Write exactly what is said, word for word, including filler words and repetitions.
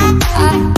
I